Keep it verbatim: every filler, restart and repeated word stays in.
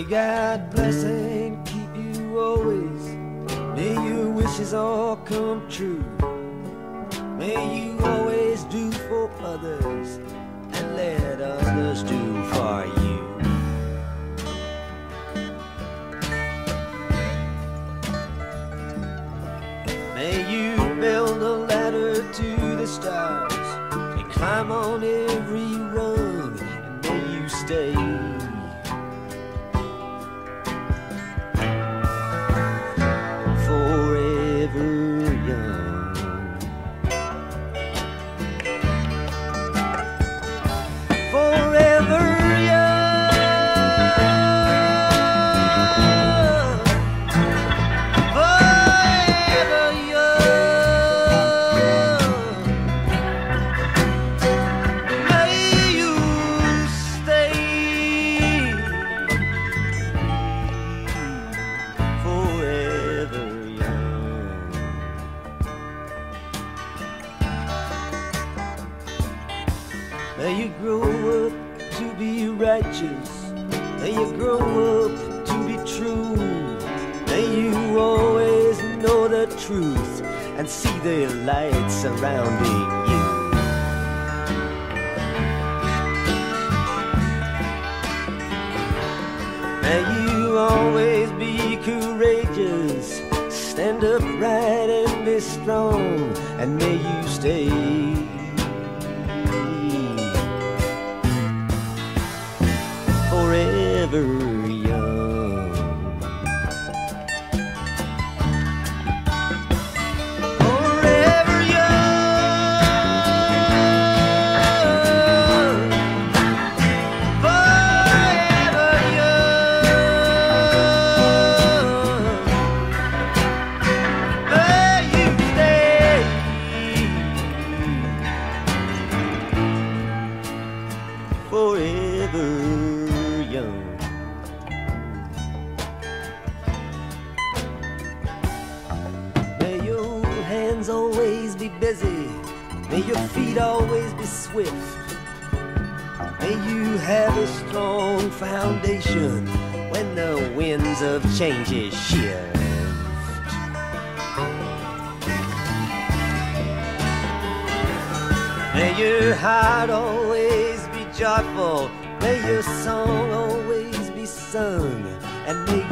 May God bless and keep you always. May your wishes all come true. May you always do for others and let others do for you. May you build a ladder to the stars and climb on every rung, and may you stay. May you grow up to be righteous. May you grow up to be true. May you always know the truth and see the light surrounding you. May you always be courageous. Stand upright and be strong, and may you stay. Forever always be busy. May your feet always be swift. May you have a strong foundation when the winds of change shift. May your heart always be joyful. May your song always be sung, and may